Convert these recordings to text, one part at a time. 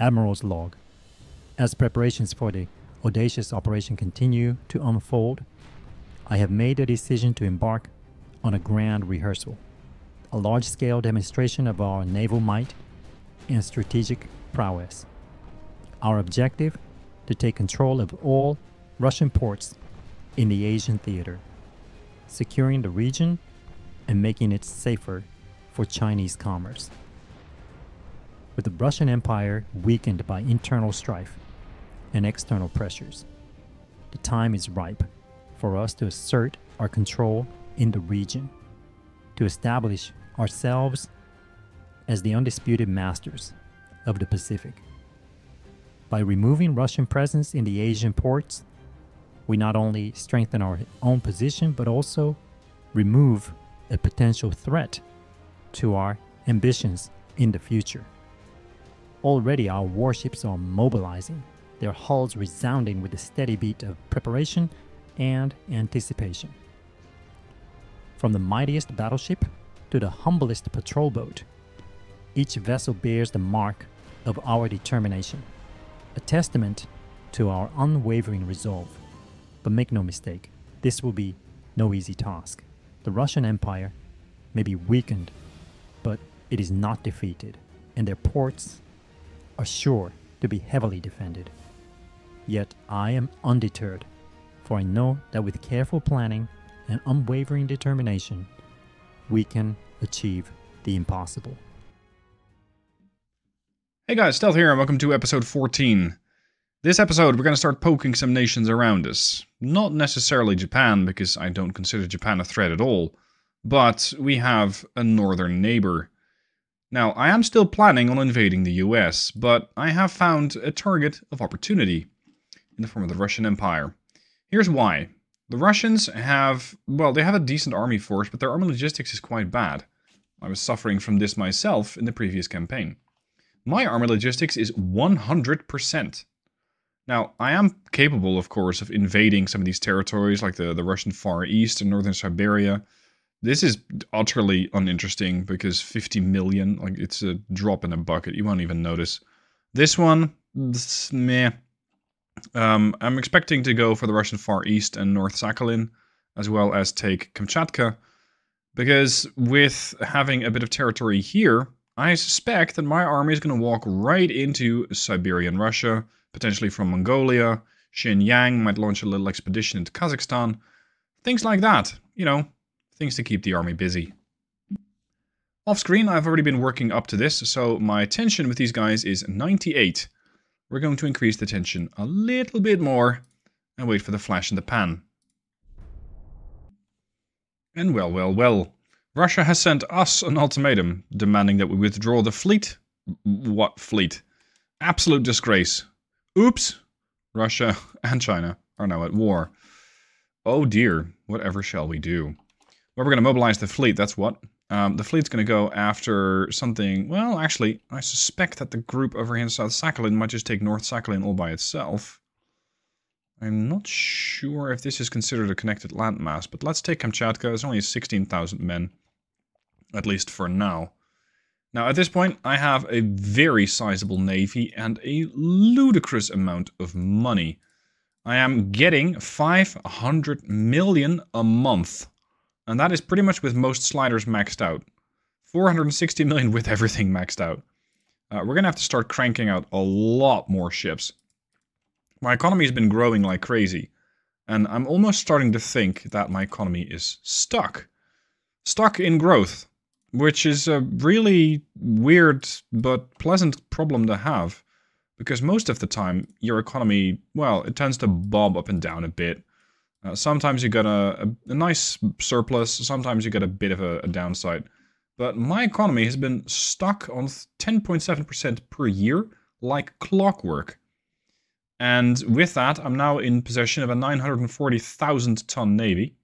Admiral's log. As preparations for the audacious operation continue to unfold, I have made the decision to embark on a grand rehearsal, a large-scale demonstration of our naval might and strategic prowess. Our objective: to take control of all Russian ports in the Asian theater, securing the region and making it safer for Chinese commerce. With the Russian Empire weakened by internal strife and external pressures, the time is ripe for us to assert our control in the region, to establish ourselves as the undisputed masters of the Pacific. By removing Russian presence in the Asian ports, we not only strengthen our own position, but also remove a potential threat to our ambitions in the future. Already our warships are mobilizing, their hulls resounding with the steady beat of preparation and anticipation. From the mightiest battleship to the humblest patrol boat, each vessel bears the mark of our determination, a testament to our unwavering resolve. But make no mistake, this will be no easy task. The Russian Empire may be weakened, but it is not defeated, and their ports are sure to be heavily defended. Yet I am undeterred, for I know that with careful planning and unwavering determination, we can achieve the impossible. Hey guys, Stealth here, and welcome to episode 14. This episode, we're going to start poking some nations around us. Not necessarily Japan, because I don't consider Japan a threat at all, but we have a northern neighbor. Now, I am still planning on invading the US, but I have found a target of opportunity in the form of the Russian Empire. Here's why. The Russians have, well, they have a decent army force, but their army logistics is quite bad. I was suffering from this myself in the previous campaign. My armor logistics is 100%. Now, I am capable, of course, of invading some of these territories, like the Russian Far East and northern Siberia. This is utterly uninteresting, because 50 million, like, it's a drop in a bucket. You won't even notice. This one, meh. I'm expecting to go for the Russian Far East and North Sakhalin, as well as take Kamchatka, because with having a bit of territory here, I suspect that my army is going to walk right into Siberian Russia, potentially from Mongolia. Xinjiang might launch a little expedition into Kazakhstan. Things like that, you know, things to keep the army busy. Off screen, I've already been working up to this, so my tension with these guys is 98. We're going to increase the tension a little bit more and wait for the flash in the pan. And well, well, well. Russia has sent us an ultimatum, demanding that we withdraw the fleet. What fleet? Absolute disgrace. Oops! Russia and China are now at war. Oh dear, whatever shall we do? Well, we're going to mobilize the fleet, that's what. The fleet's going to go after something... Well, actually, I suspect that the group over here in South Sakhalin might just take North Sakhalin all by itself. I'm not sure if this is considered a connected landmass, but let's take Kamchatka. It's only 16,000 men, at least for now. Now, at this point, I have a very sizable navy and a ludicrous amount of money. I am getting 500 million a month, and that is pretty much with most sliders maxed out. 460 million with everything maxed out. We're going to have to start cranking out a lot more ships. My economy has been growing like crazy, and I'm almost starting to think that my economy is stuck. Stuck in growth. Which is a really weird but pleasant problem to have, because most of the time your economy, well, it tends to bob up and down a bit. Sometimes you get a nice surplus, sometimes you get a bit of a downside. But my economy has been stuck on 10.7% per year, like clockwork. And with that, I'm now in possession of a 940,000 ton navy.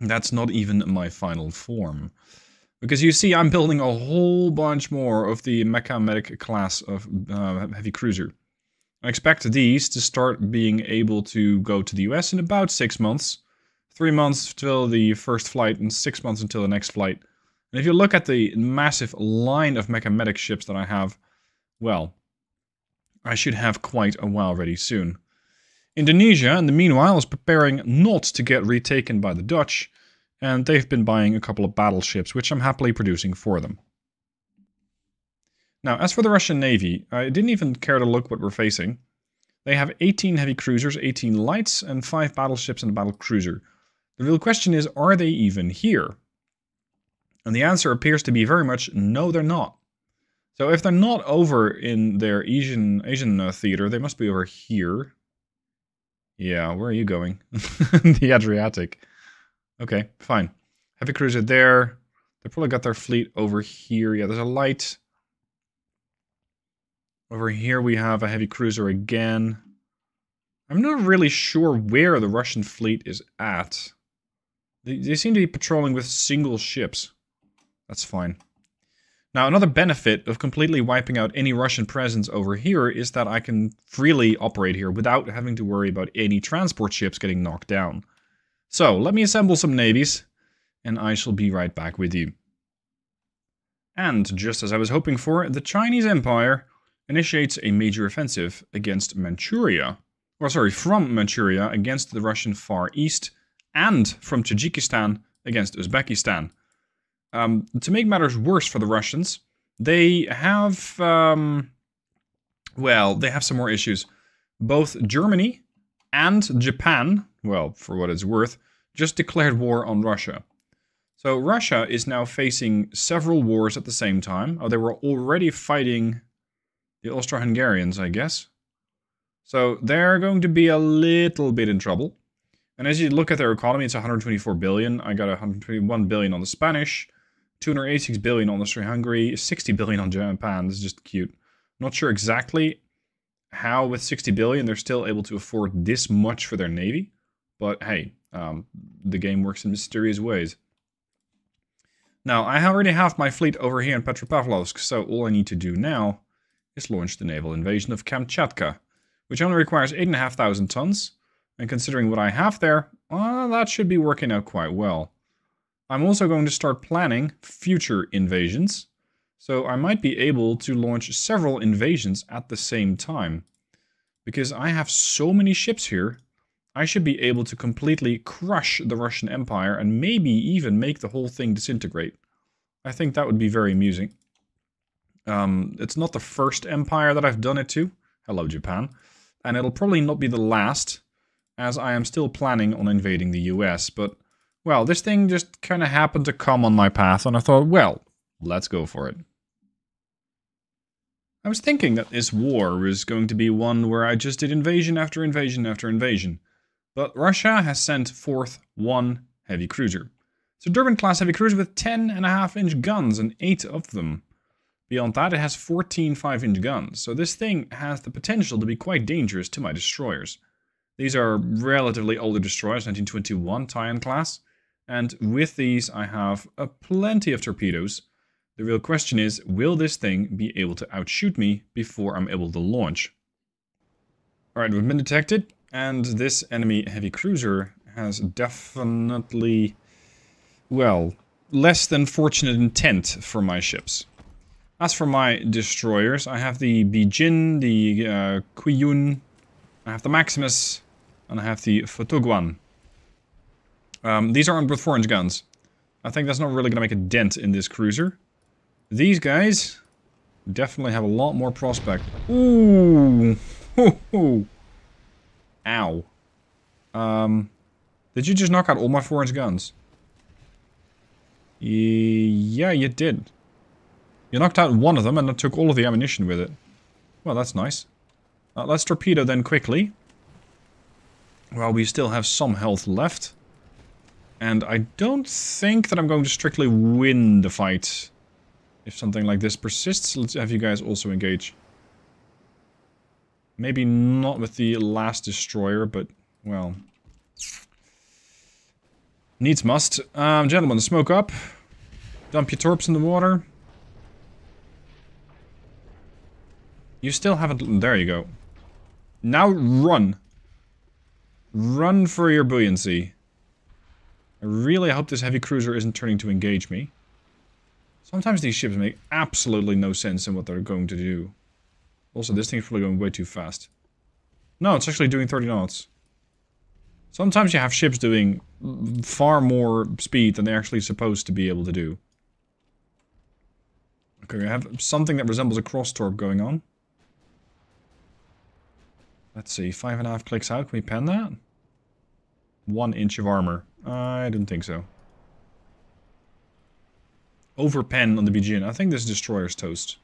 That's not even my final form. Because you see, I'm building a whole bunch more of the Mecha Medic class of heavy cruiser. I expect these to start being able to go to the US in about 6 months. 3 months till the first flight and 6 months until the next flight. And if you look at the massive line of Mecha Medic ships that I have, well, I should have quite a while ready soon. Indonesia, in the meanwhile, is preparing not to get retaken by the Dutch, and they've been buying a couple of battleships, which I'm happily producing for them. Now, as for the Russian Navy, I didn't even care to look what we're facing. They have 18 heavy cruisers, 18 lights, and 5 battleships and a battle cruiser. The real question is, are they even here? And the answer appears to be very much, no, they're not. So if they're not over in their Asian theater, they must be over here. Yeah, where are you going? The Adriatic. Okay, fine. Heavy cruiser there. They probably got their fleet over here. Yeah, there's a light. Over here we have a heavy cruiser again. I'm not really sure where the Russian fleet is at. They seem to be patrolling with single ships. That's fine. Now, another benefit of completely wiping out any Russian presence over here is that I can freely operate here without having to worry about any transport ships getting knocked down. So, let me assemble some navies, and I shall be right back with you. And, just as I was hoping for, the Chinese Empire initiates a major offensive against Manchuria, or sorry, from Manchuria against the Russian Far East, and from Tajikistan against Uzbekistan. To make matters worse for the Russians, they have, well, they have some more issues. Both Germany and Japan, well, for what it's worth, just declared war on Russia. So Russia is now facing several wars at the same time. Oh, they were already fighting the Austro-Hungarians, I guess. So they're going to be a little bit in trouble. And as you look at their economy, it's 124 billion. I got 121 billion on the Spanish. 286 billion on Austria-Hungary, 60 billion on Japan. This is just cute. Not sure exactly how with 60 billion they're still able to afford this much for their navy, but hey, the game works in mysterious ways. Now, I already have my fleet over here in Petropavlovsk, so all I need to do now is launch the naval invasion of Kamchatka, which only requires 8,500 tons, and considering what I have there, that should be working out quite well. I'm also going to start planning future invasions, so I might be able to launch several invasions at the same time. Because I have so many ships here, I should be able to completely crush the Russian Empire and maybe even make the whole thing disintegrate. I think that would be very amusing. It's not the first empire that I've done it to. Hello, Japan. And it'll probably not be the last, as I am still planning on invading the US, but well, this thing just kind of happened to come on my path, and I thought, well, let's go for it. I was thinking that this war was going to be one where I just did invasion after invasion after invasion. But Russia has sent forth one heavy cruiser. It's a Durban-class heavy cruiser with 10.5-inch guns, and 8 of them. Beyond that, it has 14 5-inch guns, so this thing has the potential to be quite dangerous to my destroyers. These are relatively older destroyers, 1921 Tian class. And with these, I have plenty of torpedoes. The real question is, will this thing be able to outshoot me before I'm able to launch? Alright, we've been detected, and this enemy heavy cruiser has definitely, well, less than fortunate intent for my ships. As for my destroyers, I have the Bijin, the Kuyun, I have the Maximus, and I have the Fotoguan. These are armed with 4-inch guns. I think that's not really going to make a dent in this cruiser. These guys definitely have a lot more prospect. Ooh! Hoo hoo! Ow. Did you just knock out all my 4-inch guns? Yeah, you did. You knocked out one of them and I took all of the ammunition with it. Well, that's nice. Let's torpedo then quickly. Well, we still have some health left. And I don't think that I'm going to strictly win the fight. If something like this persists, let's have you guys also engage. Maybe not with the last destroyer, but, well. Needs must. Gentlemen, smoke up. Dump your torps in the water. You still haven't... There you go. Now run. Run for your buoyancy. I really hope this heavy cruiser isn't turning to engage me. Sometimes these ships make absolutely no sense in what they're going to do. Also, this thing is probably going way too fast. No, it's actually doing 30 knots. Sometimes you have ships doing far more speed than they're actually supposed to be able to do. Okay, we have something that resembles a cross-torp going on. Let's see, 5.5 clicks out. Can we pen that? 1 inch of armor. I don't think so. Overpen on the Bijin. I think this is Destroyer's Toast.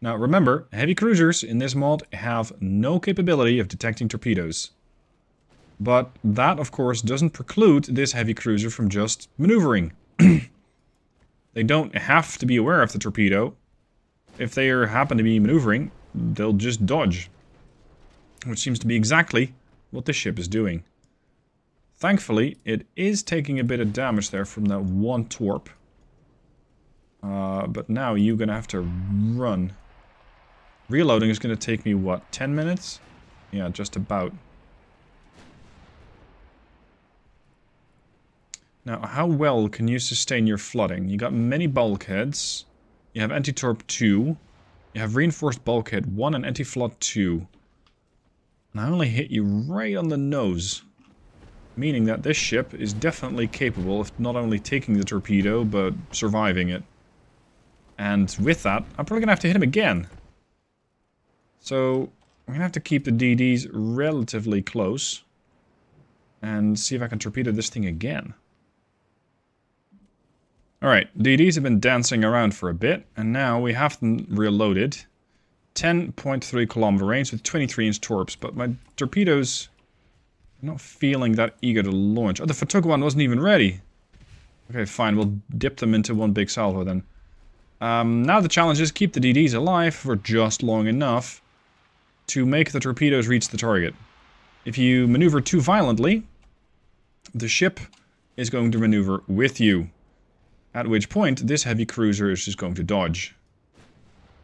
Now remember, heavy cruisers in this mod have no capability of detecting torpedoes. But that, of course, doesn't preclude this heavy cruiser from just maneuvering. They don't have to be aware of the torpedo. If they happen to be maneuvering, they'll just dodge. Which seems to be exactly what this ship is doing. Thankfully, it is taking a bit of damage there from that one torp. But now you're going to have to run. Reloading is going to take me, what, 10 minutes? Yeah, just about. Now, how well can you sustain your flooding? You got many bulkheads. You have anti-torp 2. You have reinforced bulkhead 1 and anti-flood 2. And I only hit you right on the nose. Meaning that this ship is definitely capable of not only taking the torpedo, but surviving it. And with that, I'm probably going to have to hit him again. So, I'm going to have to keep the DDs relatively close. And see if I can torpedo this thing again. Alright, DDs have been dancing around for a bit. And now we have them reloaded. 10.3 kilometer range with 23-inch torps. But my torpedoes... I'm not feeling that eager to launch. Oh, the Fotoguan wasn't even ready. Okay, fine. We'll dip them into one big salvo then. Now the challenge is keep the DDs alive for just long enough to make the torpedoes reach the target. If you maneuver too violently, the ship is going to maneuver with you. At which point, this heavy cruiser is just going to dodge.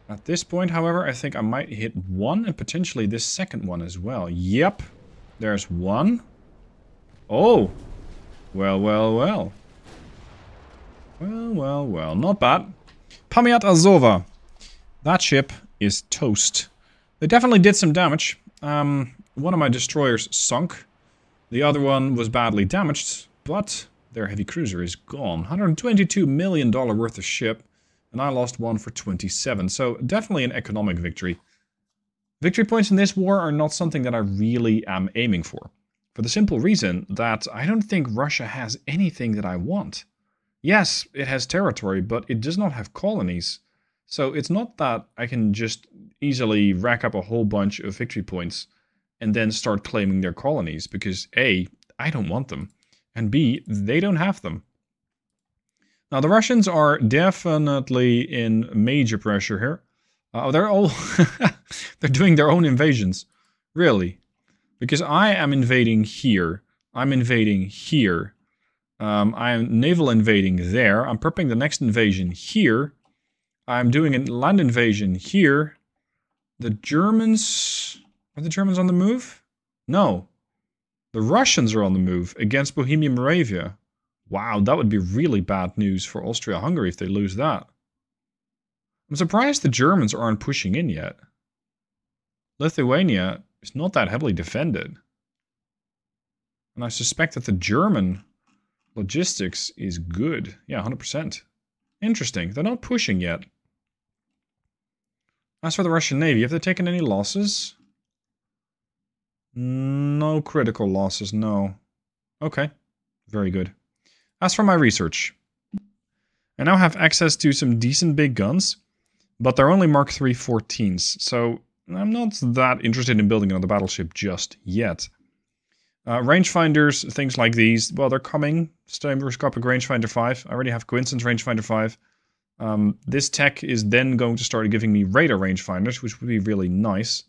At this point, however, I think I might hit one and potentially this second one as well. Yep. There's one. Oh! Well, well, well. Well, well, well. Not bad. Pamyat Azova. That ship is toast. They definitely did some damage. One of my destroyers sunk. The other one was badly damaged, but their heavy cruiser is gone. $122 million worth of ship, and I lost one for 27. So definitely an economic victory. Victory points in this war are not something that I really am aiming for the simple reason that I don't think Russia has anything that I want. Yes, it has territory, but it does not have colonies. So it's not that I can just easily rack up a whole bunch of victory points and then start claiming their colonies, because A, I don't want them, and B, they don't have them. Now, the Russians are definitely in major pressure here. They're all... they're doing their own invasions. Really. Because I am invading here. I'm invading here. I am naval invading there. I'm prepping the next invasion here. I'm doing a land invasion here. The Germans... Are the Germans on the move? No. The Russians are on the move against Bohemia Moravia. Wow, that would be really bad news for Austria-Hungary if they lose that. I'm surprised the Germans aren't pushing in yet. Lithuania is not that heavily defended. And I suspect that the German logistics is good. Yeah, 100%. Interesting. They're not pushing yet. As for the Russian Navy, have they taken any losses? No critical losses, no. Okay. Very good. As for my research, I now have access to some decent big guns. But they're only Mark III 14s, so I'm not that interested in building another battleship just yet. Rangefinders, things like these, well, they're coming. Stereoscopic Rangefinder 5, I already have Coincidence Rangefinder 5. This tech is then going to start giving me radar rangefinders, which would be really nice.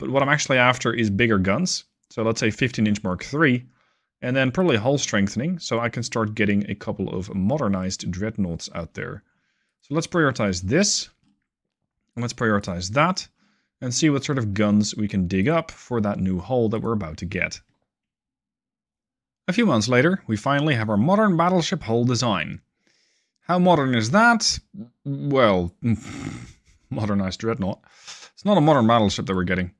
But what I'm actually after is bigger guns, so let's say 15-inch Mark III, and then probably hull strengthening, so I can start getting a couple of modernized dreadnoughts out there. So let's prioritize this. Let's prioritize that and see what sort of guns we can dig up for that new hull that we're about to get. A few months later, we finally have our modern battleship hull design. How modern is that? Well, modernized dreadnought. It's not a modern battleship that we're getting.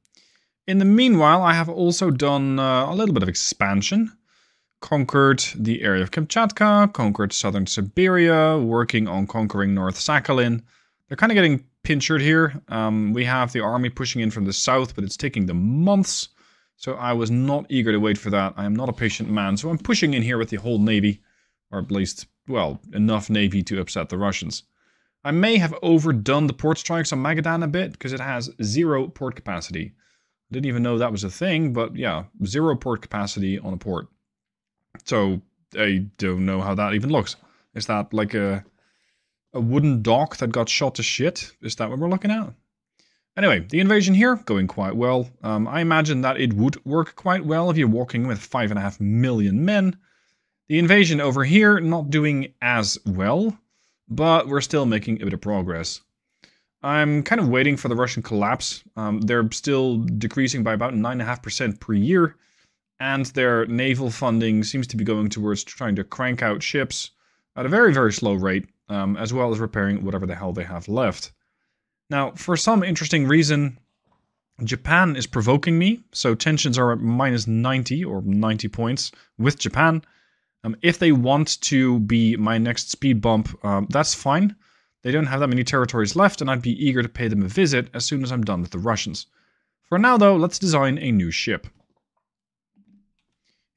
In the meanwhile, I have also done a little bit of expansion. Conquered the area of Kamchatka, conquered southern Siberia, working on conquering North Sakhalin. They're kind of getting pinchered here. We have the army pushing in from the south, but it's taking them months. So I was not eager to wait for that. I am not a patient man, so I'm pushing in here with the whole navy. Or at least, well, enough navy to upset the Russians. I may have overdone the port strikes on Magadan a bit, because it has 0 port capacity. I didn't even know that was a thing, but yeah, 0 port capacity on a port. So, I don't know how that even looks. Is that like a wooden dock that got shot to shit? Is that what we're looking at? Anyway, the invasion here, going quite well. I imagine that it would work quite well if you're walking with 5.5 million men. The invasion over here, not doing as well, but we're still making a bit of progress. I'm kind of waiting for the Russian collapse. They're still decreasing by about 9.5% per year, and their naval funding seems to be going towards trying to crank out ships at a very, very slow rate, as well as repairing whatever the hell they have left. Now, for some interesting reason, Japan is provoking me, so tensions are at minus 90, or 90 points, with Japan. If they want to be my next speed bump, that's fine. They don't have that many territories left, and I'd be eager to pay them a visit as soon as I'm done with the Russians. For now, though, let's design a new ship.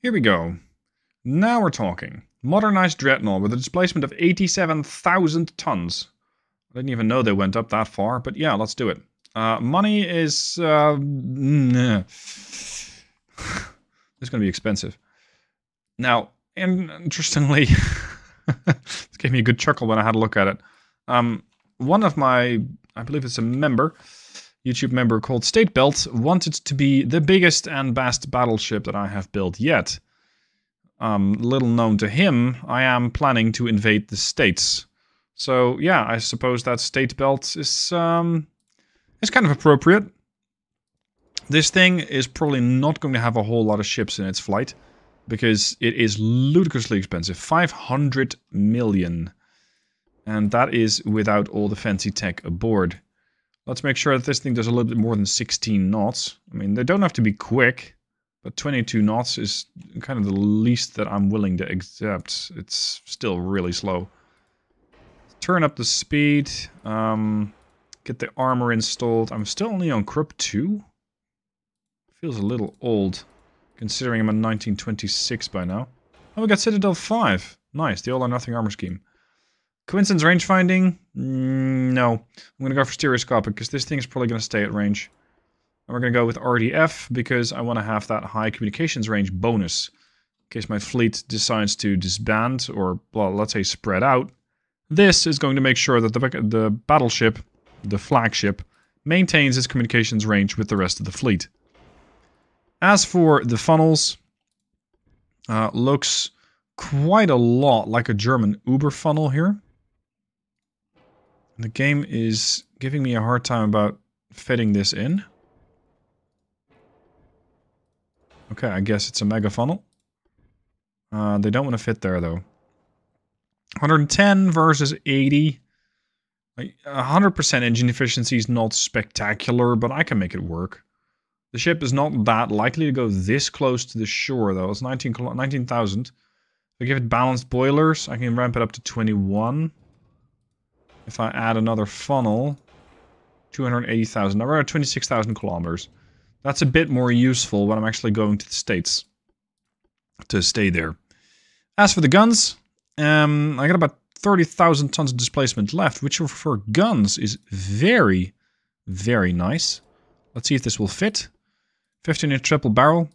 Here we go. Now we're talking. Modernized dreadnought with a displacement of 87,000 tons. I didn't even know they went up that far, but yeah, let's do it. Money is... nah. It's going to be expensive. Now... and interestingly, this gave me a good chuckle when I had a look at it. One of my, I believe it's a member, YouTube member called State Belt, wanted to be the biggest and best battleship that I have built yet. Little known to him, I am planning to invade the States. So yeah, I suppose that State Belt is kind of appropriate. This thing is probably not going to have a whole lot of ships in its flight, because it is ludicrously expensive. 500 million. And that is without all the fancy tech aboard. Let's make sure that this thing does a little bit more than 16 knots. I mean, they don't have to be quick, but 22 knots is kind of the least that I'm willing to accept. It's still really slow. Turn up the speed. Get the armor installed. I'm still only on Krupp 2. Feels a little old, considering I'm in 1926 by now. Oh, we got Citadel 5. Nice, the all-or-nothing armor scheme. Coincidence range finding? No. I'm going to go for stereoscopic, because this thing is probably going to stay at range. And we're going to go with RDF, because I want to have that high communications range bonus, in case my fleet decides to disband, or, well, let's say spread out. This is going to make sure that the battleship, the flagship, maintains its communications range with the rest of the fleet. As for the funnels, looks quite a lot like a German Uber funnel here. The game is giving me a hard time about fitting this in. Okay, I guess it's a mega funnel. They don't want to fit there, though. 110 versus 80. 100% engine efficiency is not spectacular, but I can make it work. The ship is not that likely to go this close to the shore, though. It's 19,000. If I give it balanced boilers, I can ramp it up to 21. If I add another funnel, 280,000. Now we're at 26,000 kilometers. That's a bit more useful when I'm actually going to the States to stay there. As for the guns, I got about 30,000 tons of displacement left, which for guns is very, very nice. Let's see if this will fit. 15-inch triple barrel.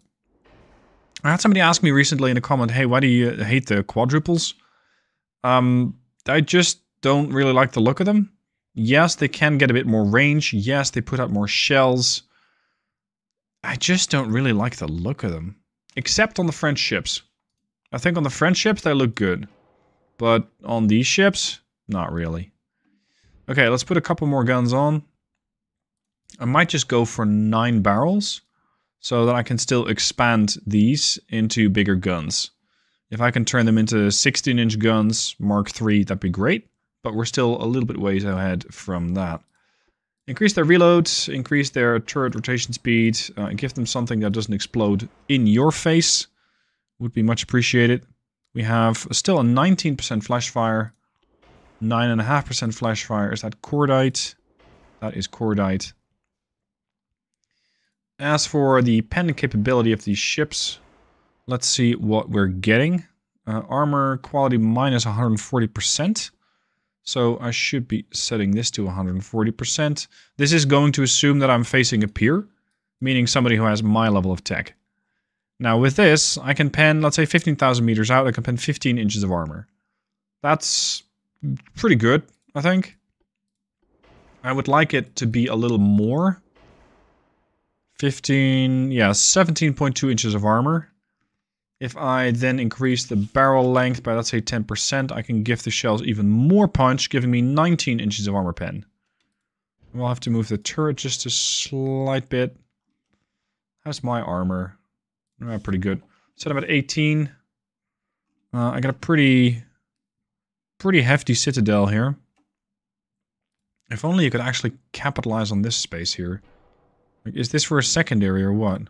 I had somebody ask me recently in a comment, hey, why do you hate the quadruples? I just don't really like the look of them. Yes, they can get a bit more range. Yes, they put out more shells. I just don't really like the look of them. Except on the French ships. I think on the French ships, they look good. But on these ships, not really. Okay, let's put a couple more guns on. I might just go for 9 barrels, so that I can still expand these into bigger guns. If I can turn them into 16-inch guns, Mark III, that'd be great, but we're still a little bit ways ahead from that. Increase their reloads, increase their turret rotation speed, and give them something that doesn't explode in your face. Would be much appreciated. We have still a 19% flash fire, 9.5% flash fire. Is that cordite? That is cordite. As for the pen capability of these ships, let's see what we're getting. Armor quality minus 140%. So I should be setting this to 140%. This is going to assume that I'm facing a peer, meaning somebody who has my level of tech. Now with this, I can pen, let's say 15,000 meters out, I can pen 15 inches of armor. That's pretty good, I think. I would like it to be a little more. 15, yeah, 17.2 inches of armor. If I then increase the barrel length by, let's say, 10%, I can give the shells even more punch, giving me 19 inches of armor pen. We'll have to move the turret just a slight bit. How's my armor? Oh, pretty good. Set up at 18. I got a pretty hefty citadel here. If only you could actually capitalize on this space here. Like, is this for a secondary or what?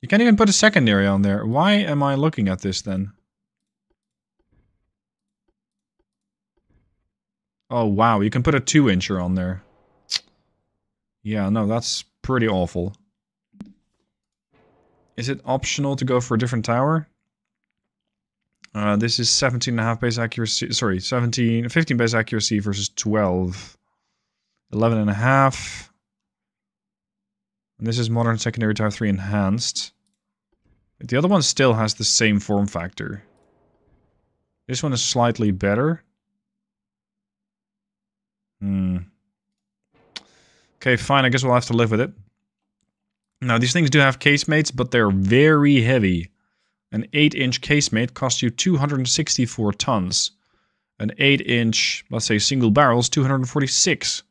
You can't even put a secondary on there. Why am I looking at this then? Oh wow, you can put a 2-incher on there. Yeah, no, that's pretty awful. Is it optional to go for a different tower? This is 17.5 base accuracy, sorry, 15 base accuracy versus 12. 11.5. And this is modern secondary tower 3 enhanced. The other one still has the same form factor. This one is slightly better. Okay, fine, I guess we'll have to live with it. Now, these things do have casemates, but they're very heavy. An 8-inch casemate costs you 264 tons. An 8-inch, let's say, single barrel is 246.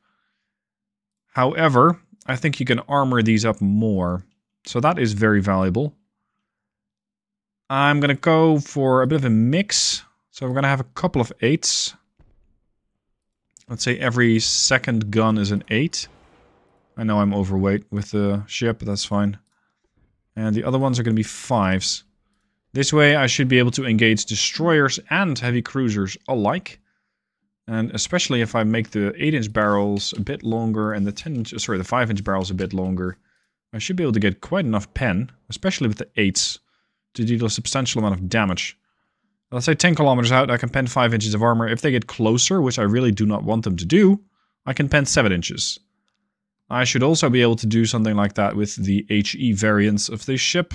However, I think you can armor these up more. So that is very valuable. I'm going to go for a bit of a mix. So we're going to have a couple of 8s. Let's say every second gun is an 8. I know I'm overweight with the ship, but that's fine. And the other ones are going to be 5s. This way I should be able to engage destroyers and heavy cruisers alike. And especially if I make the 8-inch barrels a bit longer and the 10-inch, sorry, the 5-inch barrels a bit longer, I should be able to get quite enough pen, especially with the 8s, to deal a substantial amount of damage. Let's say 10 kilometers out, I can pen 5 inches of armor. If they get closer, which I really do not want them to do, I can pen 7 inches. I should also be able to do something like that with the HE variants of this ship.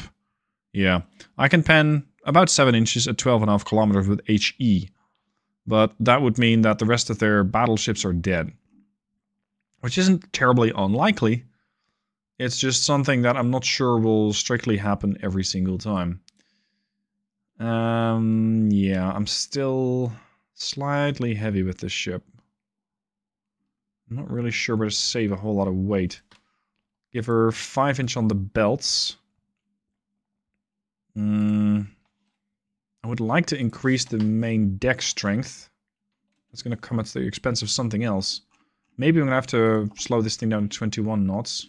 Yeah, I can pen about 7 inches at 12.5 kilometers with HE. But that would mean that the rest of their battleships are dead. Which isn't terribly unlikely. It's just something that I'm not sure will strictly happen every single time. Yeah, I'm still slightly heavy with this ship. I'm not really sure where to save a whole lot of weight. Give her 5-inch on the belts. I would like to increase the main deck strength. That's going to come at the expense of something else. Maybe I'm going to have to slow this thing down to 21 knots.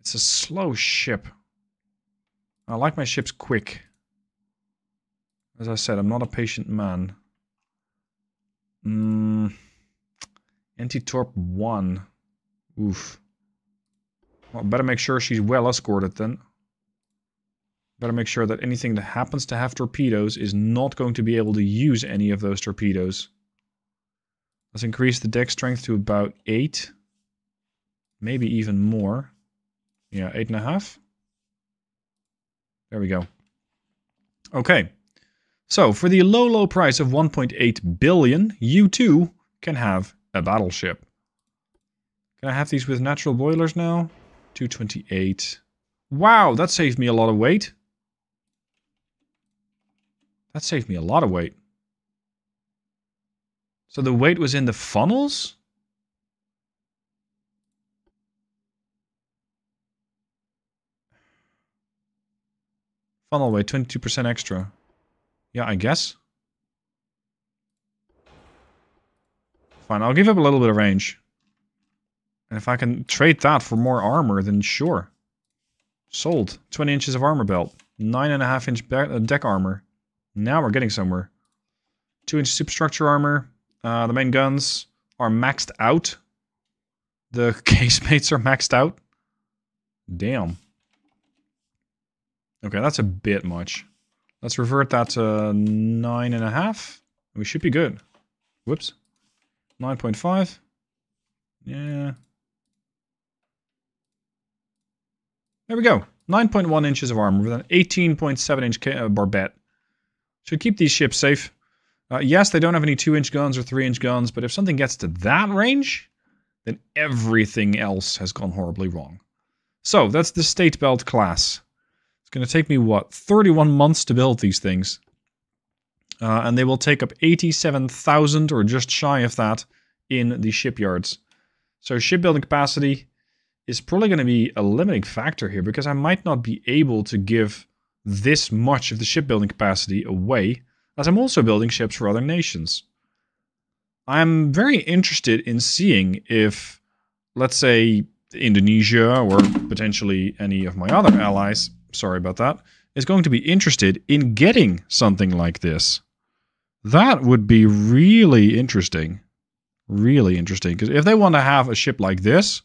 It's a slow ship. I like my ships quick. As I said, I'm not a patient man. Anti-torp 1. Oof. Well, better make sure she's well escorted then. Better make sure that anything that happens to have torpedoes is not going to be able to use any of those torpedoes. Let's increase the deck strength to about 8. Maybe even more. Yeah, 8.5. There we go. Okay. So, for the low, low price of 1.8 billion, you too can have a battleship. Can I have these with natural boilers now? 228. Wow, that saved me a lot of weight. That saved me a lot of weight. So the weight was in the funnels? Funnel weight, 22% extra. Yeah, I guess. Fine, I'll give up a little bit of range. And if I can trade that for more armor, then sure. Sold. 20 inches of armor belt. 9.5 inch deck armor. Now we're getting somewhere. 2 inch superstructure armor. The main guns are maxed out. The casemates are maxed out. Damn. Okay, that's a bit much. Let's revert that to 9.5. We should be good. Whoops. 9.5. Yeah. There we go. 9.1 inches of armor with an 18.7 inch barbette. Should keep these ships safe. Yes, they don't have any 2 inch guns or 3 inch guns, but if something gets to that range, then everything else has gone horribly wrong. So that's the State Belt class. It's going to take me, what, 31 months to build these things. And they will take up 87,000 or just shy of that in the shipyards. So shipbuilding capacity is probably going to be a limiting factor here, because I might not be able to give this much of the shipbuilding capacity away, as I'm also building ships for other nations. I'm very interested in seeing if, let's say, Indonesia or potentially any of my other allies, sorry about that, is going to be interested in getting something like this. That would be really interesting. Really interesting, because if they want to have a ship like this,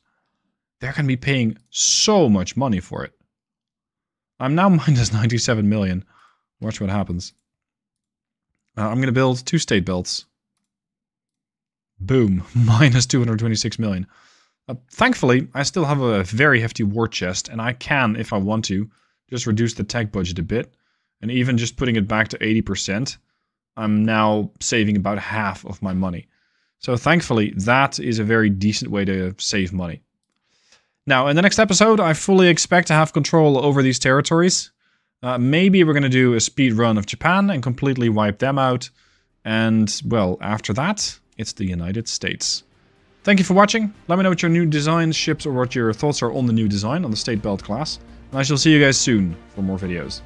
they're going to be paying so much money for it. I'm now minus 97 million. Watch what happens. I'm going to build 2 state belts. Boom. Minus 226 million. Thankfully, I still have a very hefty war chest, and I can, if I want to, just reduce the tech budget a bit. And even just putting it back to 80%, I'm now saving about half of my money. So thankfully, that is a very decent way to save money. Now, in the next episode, I fully expect to have control over these territories. Maybe we're going to do a speed run of Japan and completely wipe them out. And, well, after that, it's the United States. Thank you for watching. Let me know what your new design ships or what your thoughts are on the new design on the State Belt class. And I shall see you guys soon for more videos.